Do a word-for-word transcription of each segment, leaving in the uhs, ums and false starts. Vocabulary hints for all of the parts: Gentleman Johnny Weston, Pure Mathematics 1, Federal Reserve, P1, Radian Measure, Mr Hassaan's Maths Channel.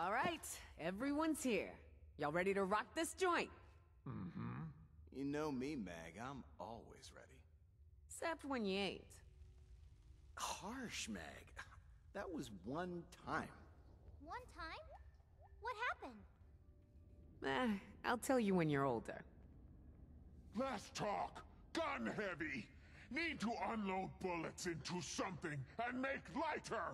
All right, everyone's here. Y'all ready to rock this joint? Mm-hmm. You know me, Meg. I'm always ready. Except when you ain't. Harsh, Meg. That was one time. One time? What happened? Eh, I'll tell you when you're older. Last talk. Gun heavy. Need to unload bullets into something and make lighter.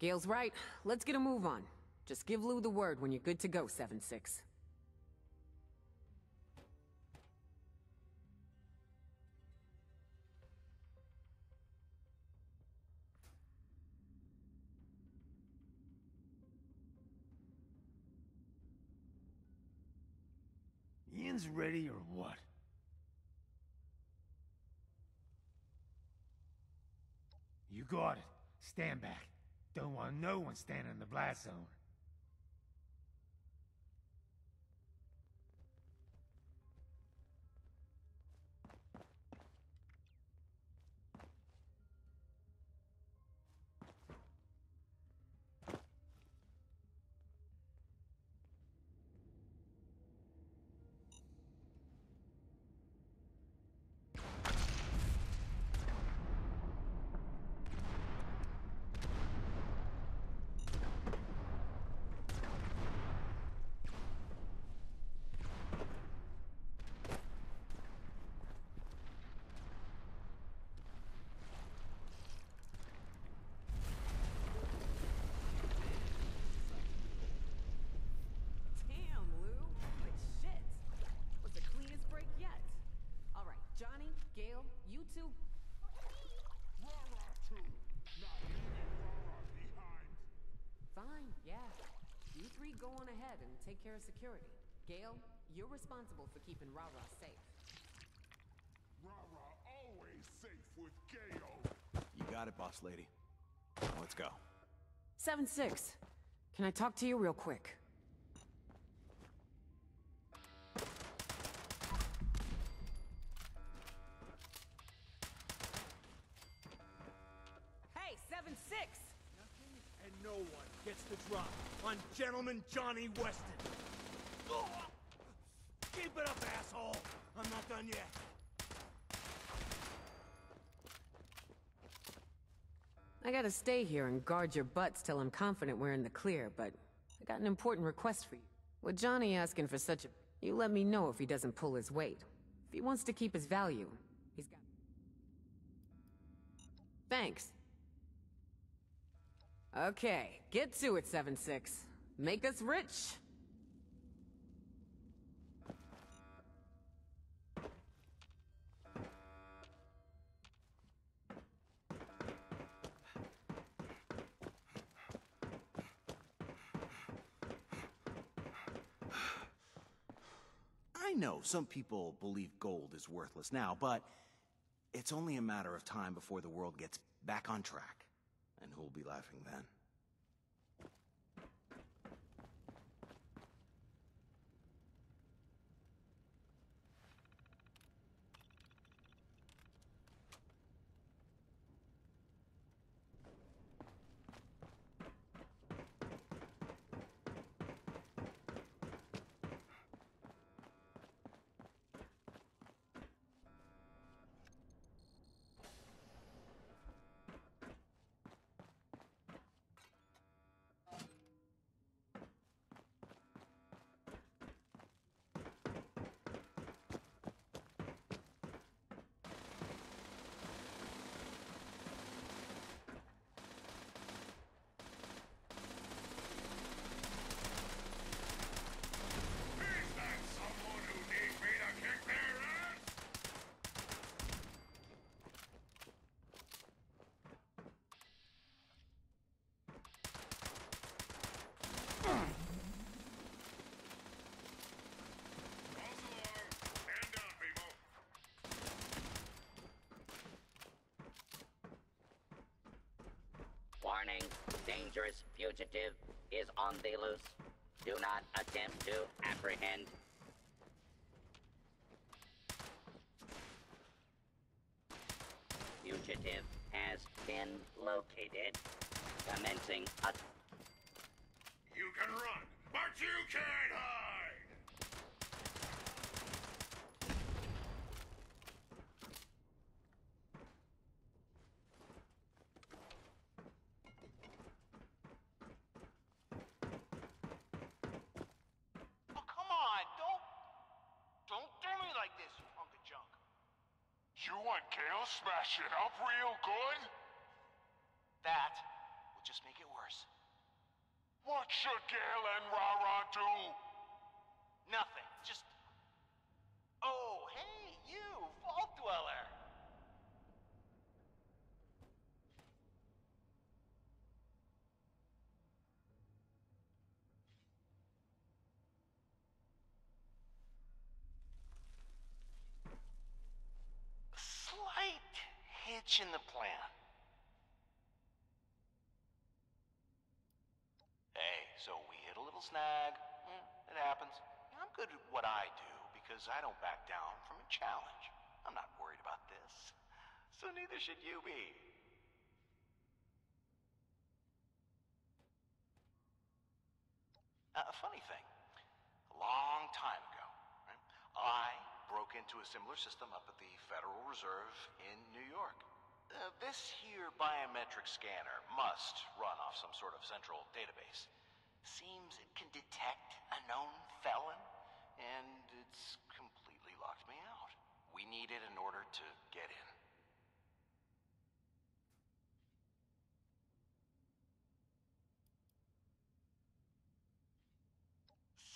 Gail's right. Let's get a move on. Just give Lou the word when you're good to go, seven six. Ian's ready or what? You got it. Stand back. Don't want no one standing in the blast zone. Johnny, Gale, you two. Fine, yeah. You three go on ahead and take care of security. Gale, you're responsible for keeping Rara safe. Rara always safe with Gale. You got it, boss lady. Let's go. seven six, can I talk to you real quick? Gets the drop on Gentleman Johnny Weston. Oh! Keep it up, asshole. I'm not done yet. I gotta stay here and guard your butts till I'm confident we're in the clear, but I got an important request for you. With Johnny asking for such a... You let me know if he doesn't pull his weight. If he wants to keep his value, he's got... Thanks. Okay, get to it, seven six. Make us rich! I know some people believe gold is worthless now, but it's only a matter of time before the world gets back on track. And who'll be laughing then? Warning, dangerous fugitive is on the loose. Do not attempt to apprehend. Fugitive has been located. Commencing a... You can run, but you can't hide! Oh, come on, don't... Don't do me like this, you hunk of junk. You want Gale smashing up real good? That will just make it worse. What should Gale and Rara do? Nothing. Just... Oh, hey, you, Vault Dweller! A slight hitch in the plan. So we hit a little snag. It happens. I'm good at what I do because I don't back down from a challenge. I'm not worried about this. So neither should you be. Uh, a funny thing. A long time ago, right, I broke into a similar system up at the Federal Reserve in New York. Uh, this here biometric scanner must run off some sort of central database. Seems it can detect a known felon, and it's completely locked me out. We need it in order to get in.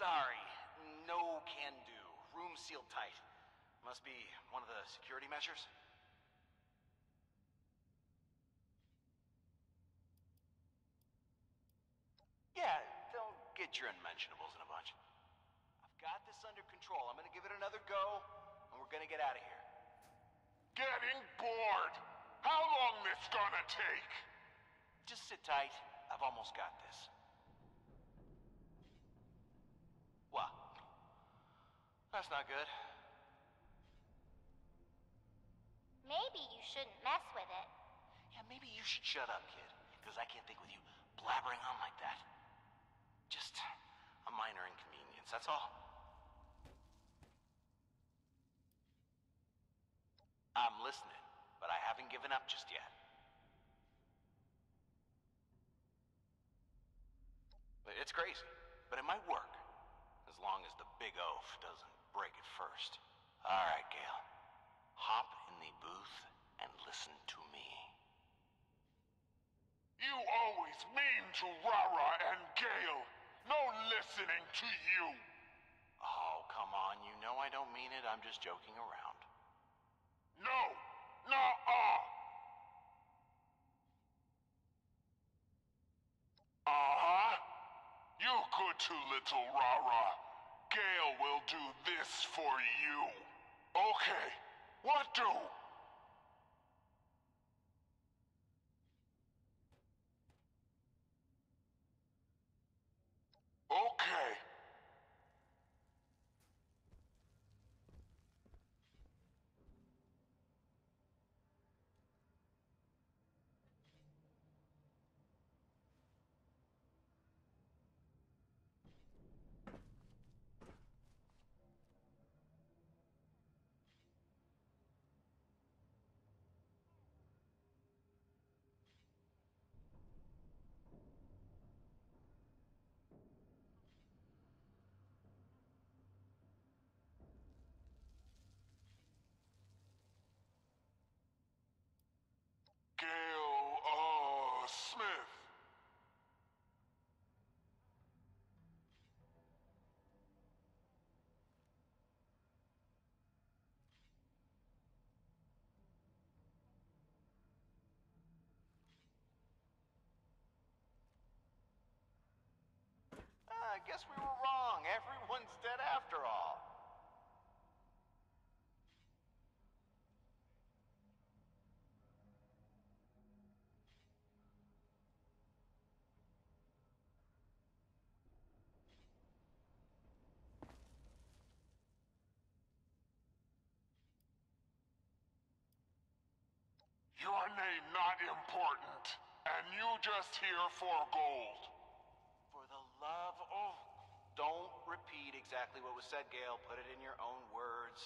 Sorry, no can do. Room sealed tight. Must be one of the security measures. Yeah, don't get your unmentionables in a bunch. I've got this under control. I'm gonna give it another go, and we're gonna get out of here. Getting bored! How long this gonna take? Just sit tight. I've almost got this. What? That's not good. Maybe you shouldn't mess with it. Yeah, maybe you should shut up, kid, because I can't think with you blabbering on like that. Just a minor inconvenience, that's all. I'm listening, but I haven't given up just yet. It's crazy, but it might work. As long as the big oaf doesn't break it first. All right, Gale. Hop in the booth and listen to me. You always mean to Rara and Gale. No listening to you! Oh, come on, you know I don't mean it, I'm just joking around. No! Nuh-uh! Uh-huh! You good to little Rara. Gale will do this for you. Okay, what do? Okay. I guess we were wrong. Everyone's dead after all. Your name not important, and you just here for gold. For the love Don't repeat exactly what was said, Gail. Put it in your own words.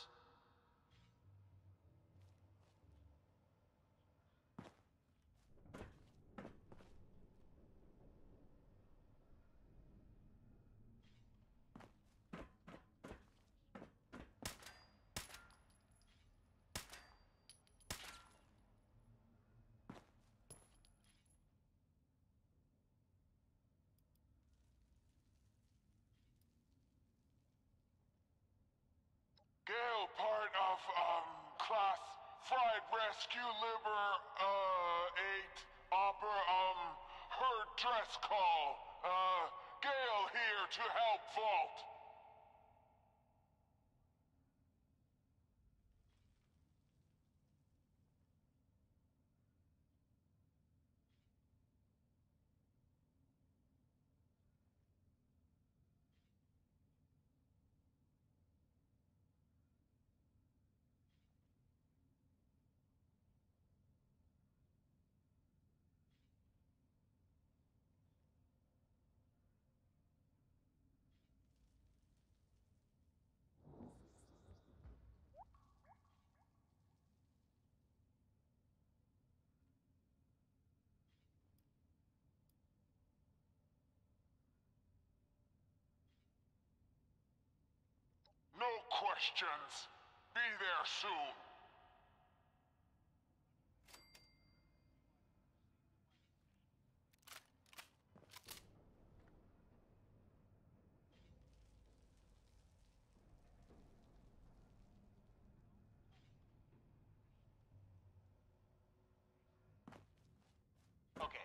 Gail, part of um, class fried rescue liver uh, eight opera, um, her dress call. Uh, Gail here to help Vault. No questions. Be there soon. Okay.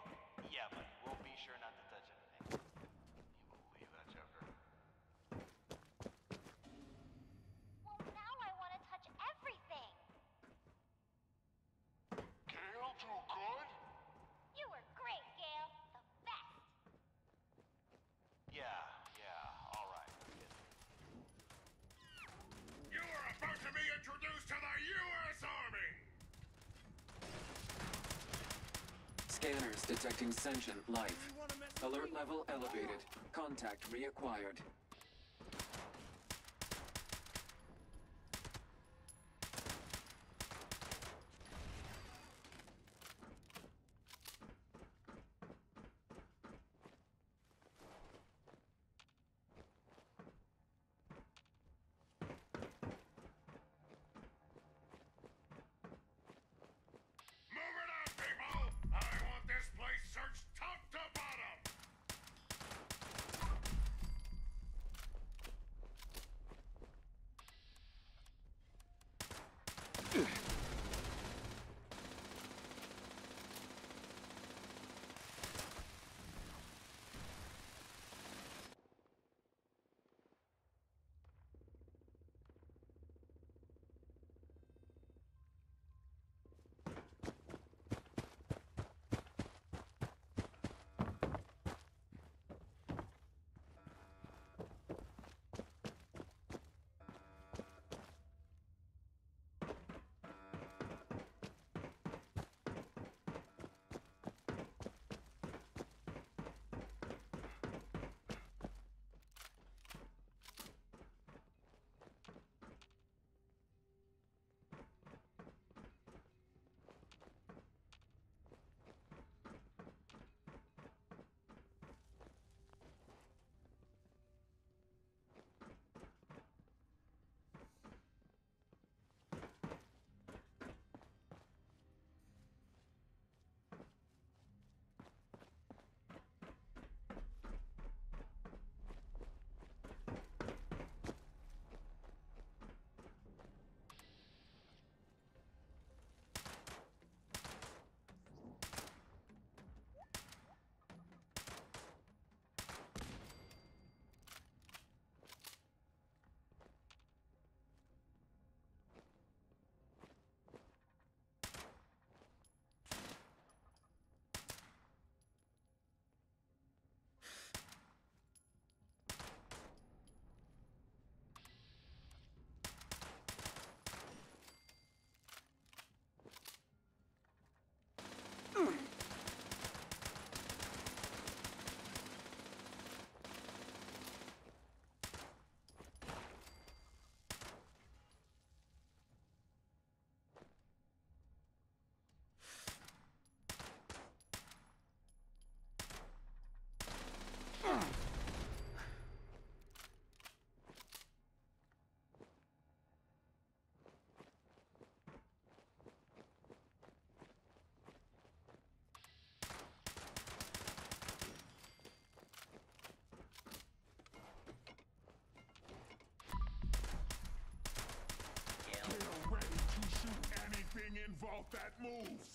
Yeah, buddy. We'll be sure not to touch anything. You will leave that joker. Scanners detecting sentient life. Alert level elevated. Contact reacquired. Search top to bottom! vault that moves.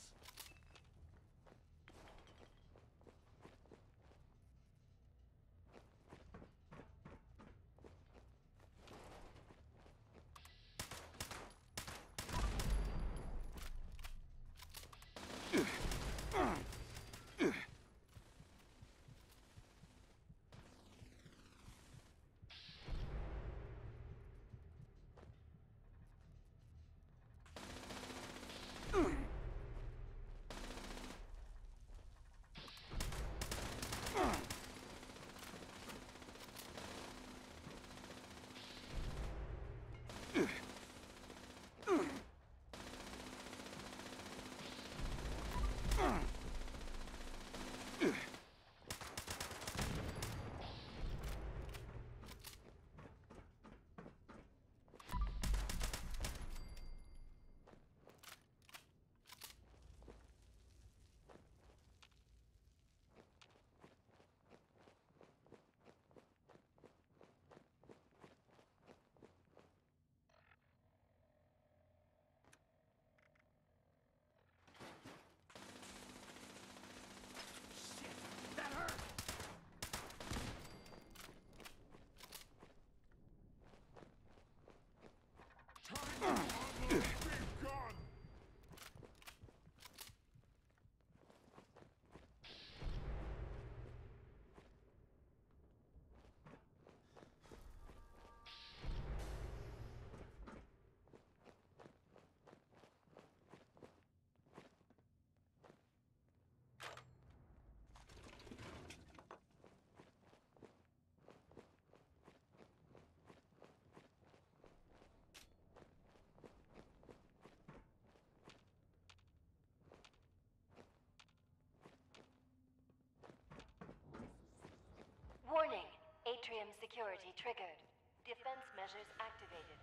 Warning! Atrium security triggered. Defense measures activated.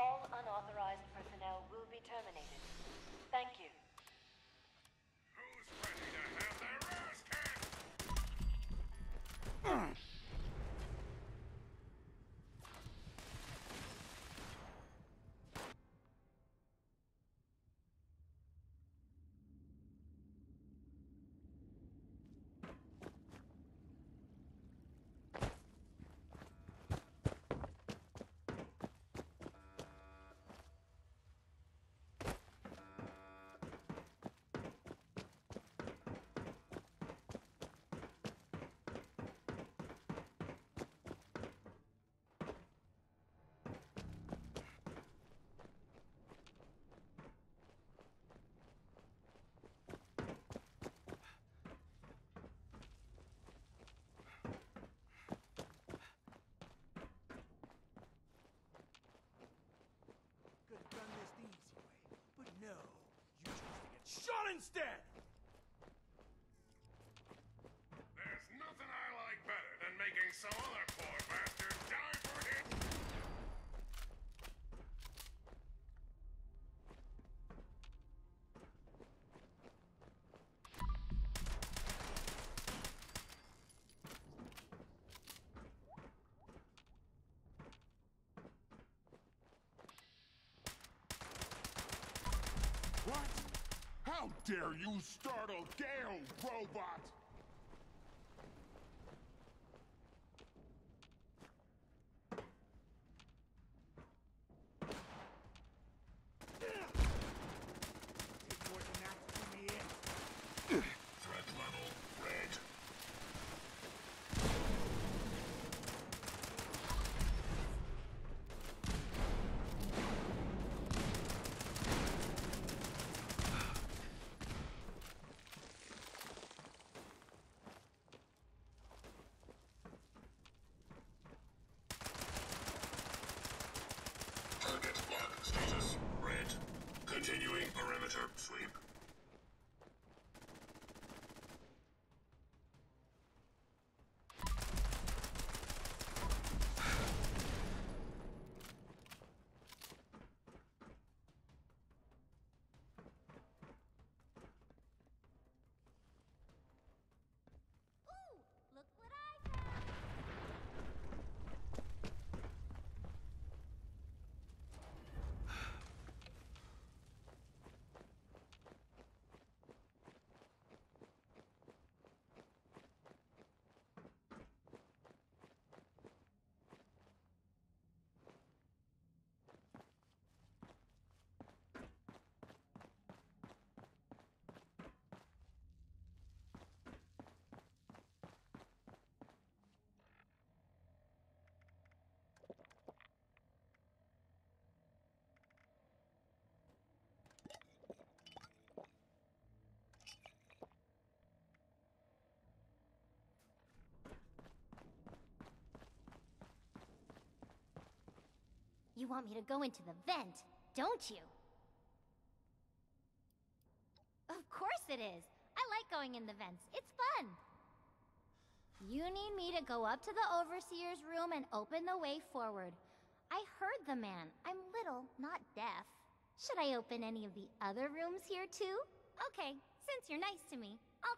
All unauthorized personnel will be terminated. Thank you. Who's ready to have their ass kicked? No, you choose to get shot instead! There's nothing I like better than making some other poor bastard die for him! How dare you startle Gale, robot! You want me to go into the vent, don't you? Of course it is. I like going in the vents. It's fun. You need me to go up to the overseer's room and open the way forward. I heard the man. I'm little, not deaf. Should I open any of the other rooms here too? Okay, since you're nice to me, I'll...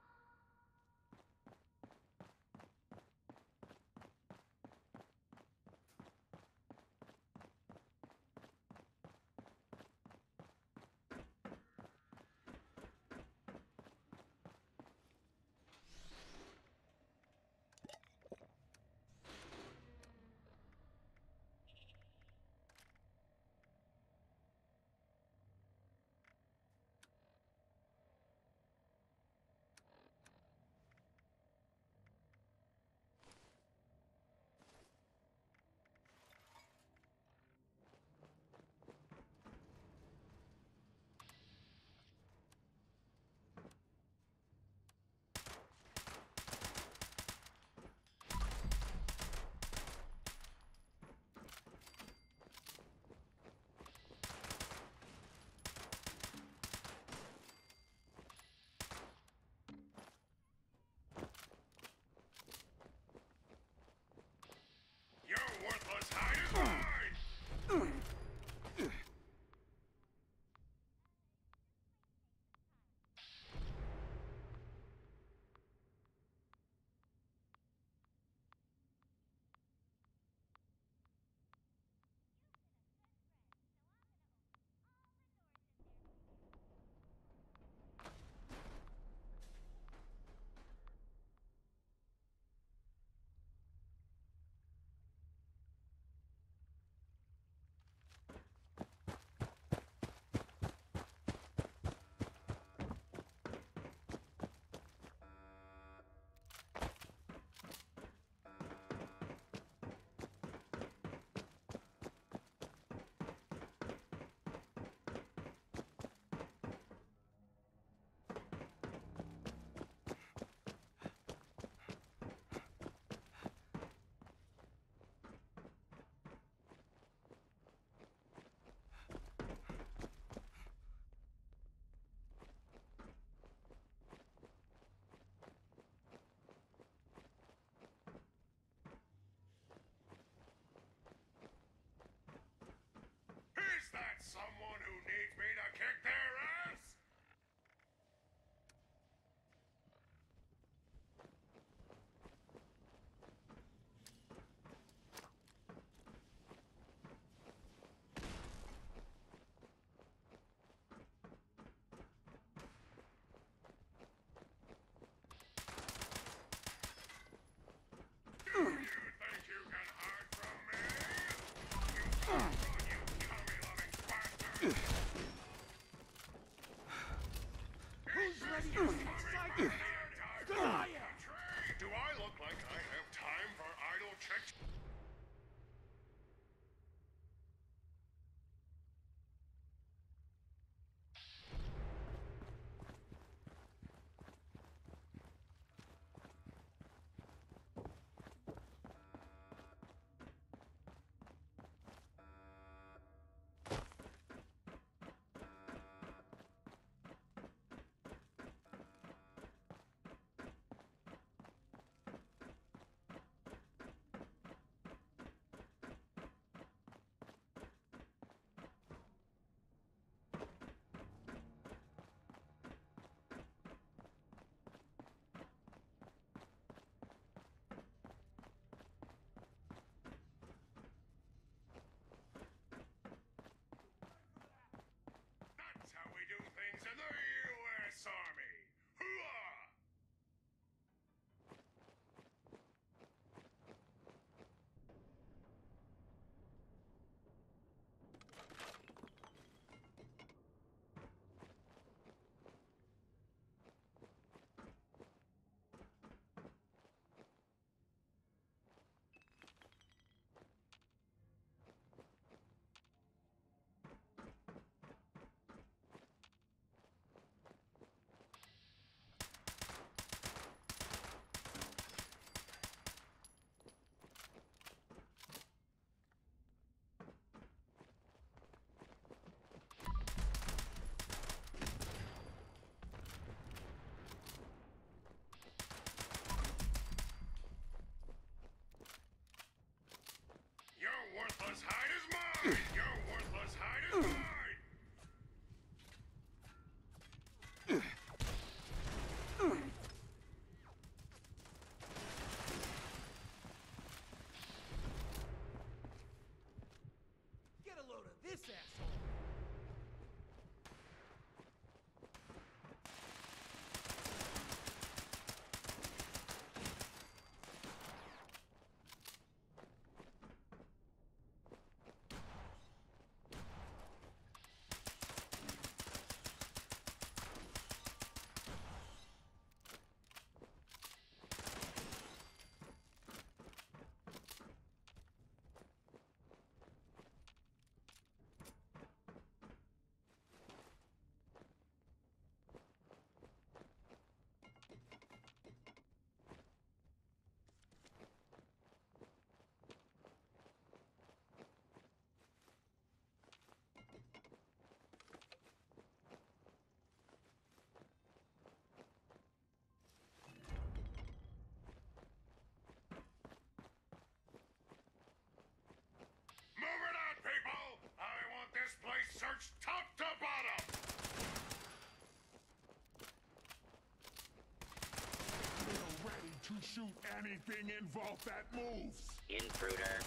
can shoot anything in vault that moves. Intruder.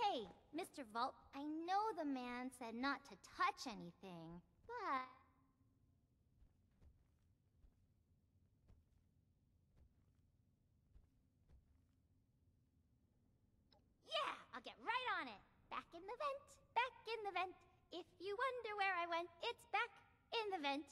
Hey, Mister Vault, I know the man said not to touch anything, but... yeah, I'll get right on it. Back in the vent, back in the vent. If you wonder where I went, it's back in the vent.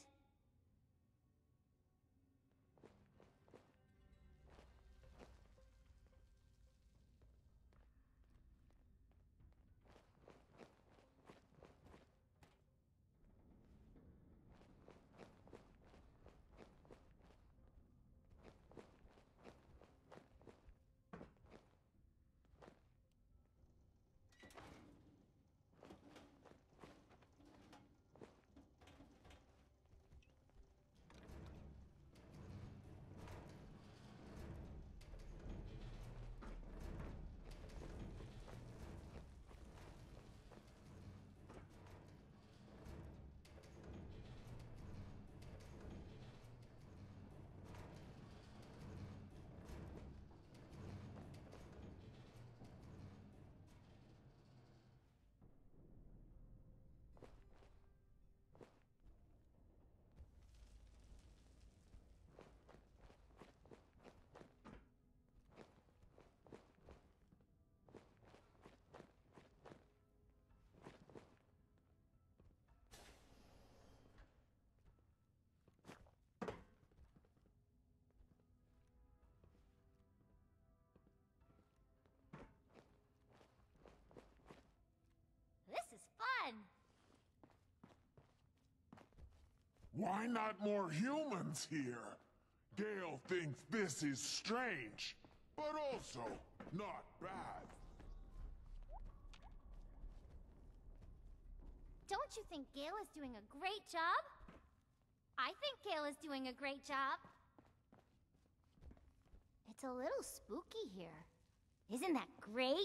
This is fun! Why not more humans here? Gale thinks this is strange, but also not bad. Don't you think Gale is doing a great job? I think Gale is doing a great job. It's a little spooky here. Isn't that great?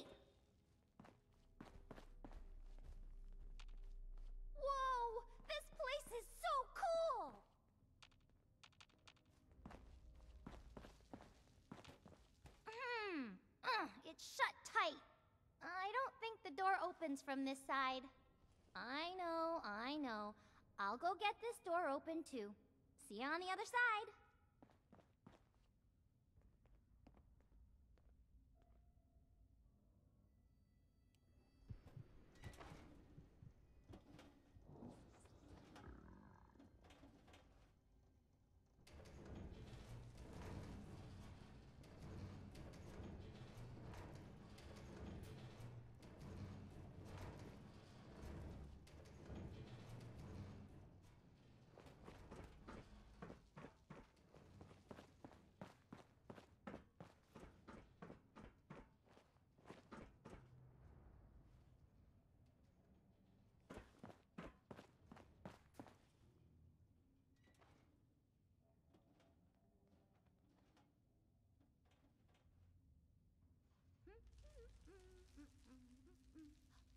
From this side. I know, I know. I'll go get this door open too. See you on the other side.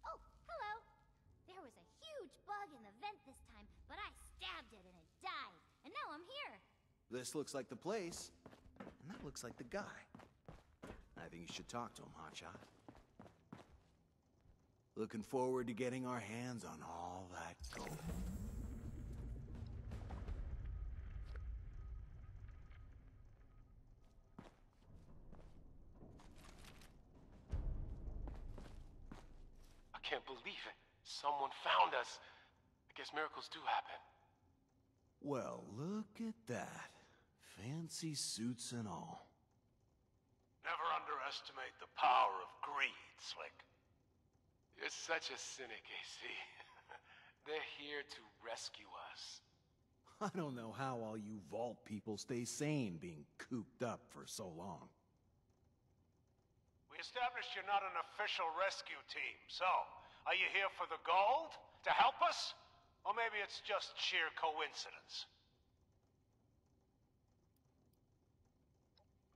Oh, hello! There was a huge bug in the vent this time, but I stabbed it and it died, and now I'm here! This looks like the place, and that looks like the guy. I think you should talk to him, Hotshot. Looking forward to getting our hands on all that gold. Someone found us. I guess miracles do happen. Well, look at that. Fancy suits and all. Never underestimate the power of greed, Slick. You're such a cynic, A C. They're here to rescue us. I don't know how all you vault people stay sane being cooped up for so long. We established you're not an official rescue team, so... are you here for the gold? To help us? Or maybe it's just sheer coincidence.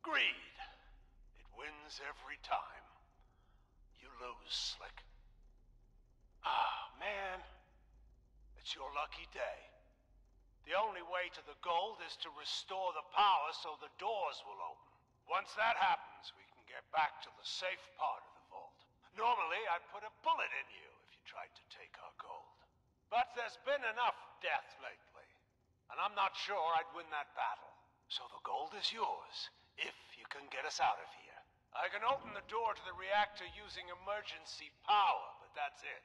Greed. It wins every time. lose, Slick. Ah, man. It's your lucky day. The only way to the gold is to restore the power so the doors will open. Once that happens, we can get back to the safe part of the vault. Normally, I'd put a bullet in you if you tried to take our gold. But there's been enough death lately, and I'm not sure I'd win that battle. So the gold is yours, if you can get us out of here. I can open the door to the reactor using emergency power, but that's it.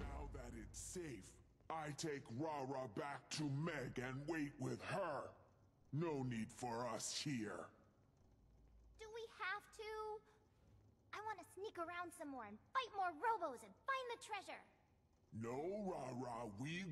Now that it's safe, I take Rara back to Meg and wait with her. No need for us here. Do we have to? I want to sneak around some more and fight more robos and find the treasure. No, Rara, we...